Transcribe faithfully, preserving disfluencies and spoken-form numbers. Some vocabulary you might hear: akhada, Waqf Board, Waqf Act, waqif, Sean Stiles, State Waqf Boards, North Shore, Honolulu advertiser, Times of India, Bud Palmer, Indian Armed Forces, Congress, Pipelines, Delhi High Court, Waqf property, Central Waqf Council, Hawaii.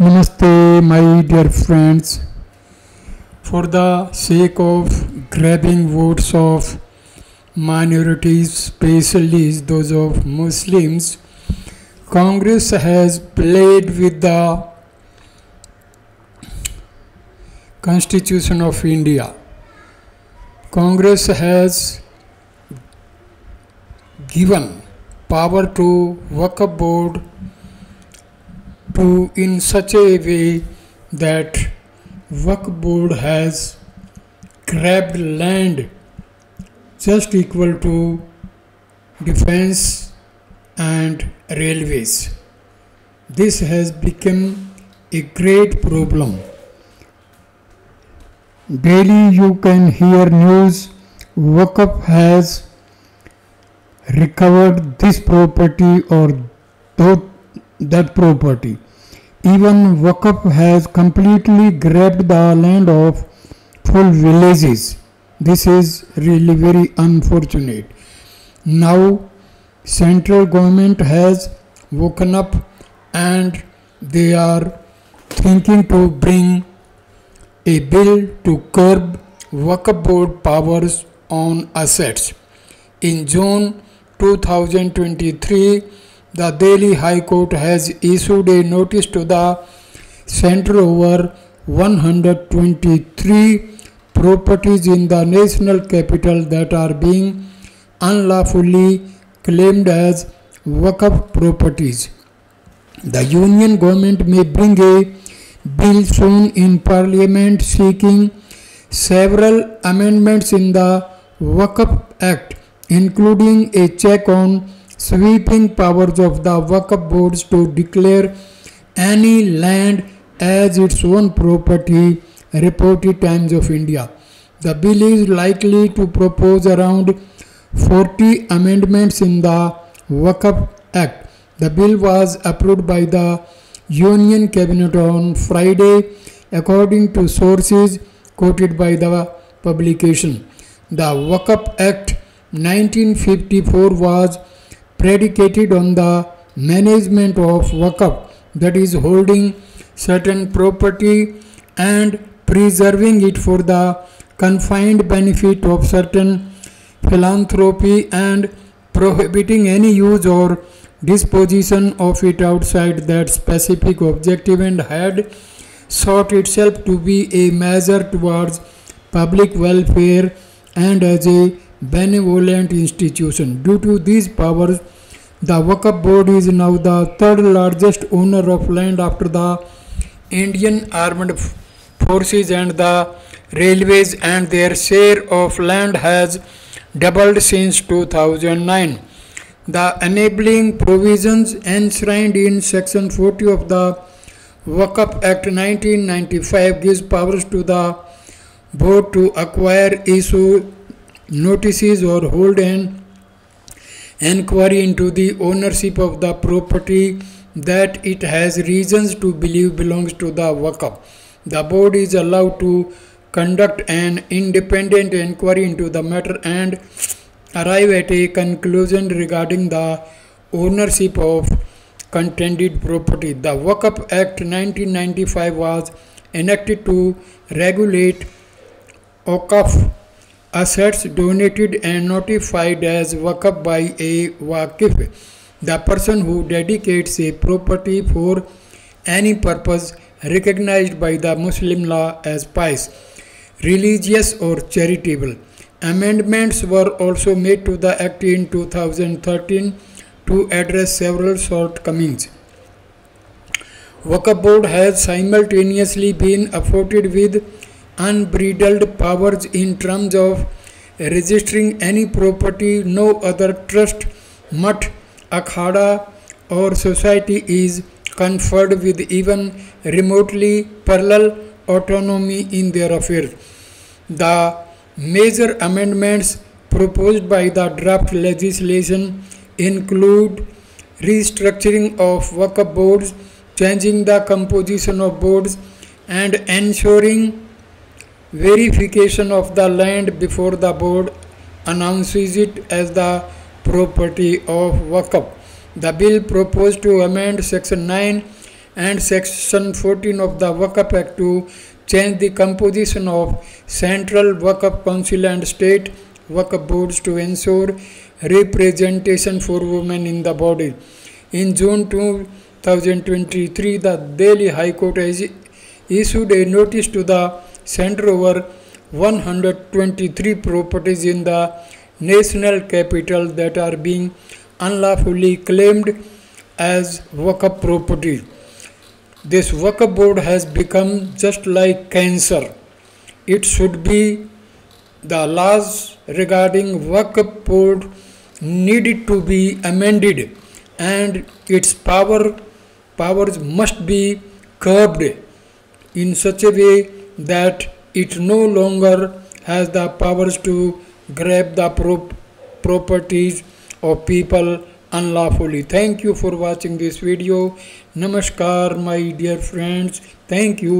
Namaste, my dear friends. For the sake of grabbing votes of minorities, especially those of Muslims, Congress has played with the Constitution of India. Congress has given power to Waqf Board to in such a way that Waqf Board has grabbed land just equal to defense and railways. This has become a great problem. Daily you can hear news, Waqf has recovered this property or that property. Even Waqf has completely grabbed the land of full villages. This is really very unfortunate. Now central government has woken up and they are thinking to bring a bill to curb Waqf Board powers on assets. In June two thousand twenty-three, the Delhi High Court has issued a notice to the Central over one hundred twenty-three properties in the national capital that are being unlawfully claimed as Waqf properties. The Union government may bring a bill soon in Parliament seeking several amendments in the Waqf Act, including a check on sweeping powers of the Waqf boards to declare any land as its own property, reported Times of India. The bill is likely to propose around forty amendments in the Waqf Act. The bill was approved by the Union Cabinet on Friday, according to sources quoted by the publication. The Waqf Act nineteen fifty-four was predicated on the management of Waqf, that is holding certain property and preserving it for the confined benefit of certain philanthropy and prohibiting any use or disposition of it outside that specific objective, and had sought itself to be a measure towards public welfare and as a benevolent institution. Due to these powers, the Waqf Board is now the third largest owner of land after the Indian Armed Forces and the railways, and their share of land has doubled since two thousand nine. The enabling provisions enshrined in Section forty of the Waqf Act nineteen ninety-five gives powers to the board to acquire, issue notices or hold an inquiry into the ownership of the property that it has reasons to believe belongs to the Waqf. The board is allowed to conduct an independent inquiry into the matter and arrive at a conclusion regarding the ownership of contended property. The Waqf Act nineteen ninety-five was enacted to regulate Waqf assets donated and notified as Waqf by a Waqif. The person who dedicates a property for any purpose recognized by the Muslim law as pious, religious or charitable. Amendments were also made to the Act in two thousand thirteen to address several shortcomings. Waqf Board has simultaneously been afforded with unbridled powers in terms of registering any property no other trust, mutt, akhada or society is conferred with, even remotely parallel autonomy in their affairs. The major amendments proposed by the draft legislation include restructuring of Waqf boards, changing the composition of boards and ensuring verification of the land before the board announces it as the property of Waqf. The bill proposed to amend Section nine and Section fourteen of the Waqf Act to change the composition of Central Waqf Council and State Waqf Boards to ensure representation for women in the body. In June two thousand twenty-three, the Delhi High Court issued a notice to the Centre over one hundred twenty-three properties in the national capital that are being unlawfully claimed as Waqf property. This Waqf board has become just like cancer. It should be the laws regarding Waqf board needed to be amended, and its power powers must be curbed in such a way that it no longer has the powers to grab the prop properties of people unlawfully. Thank you for watching this video. Namaskar, my dear friends. Thank you.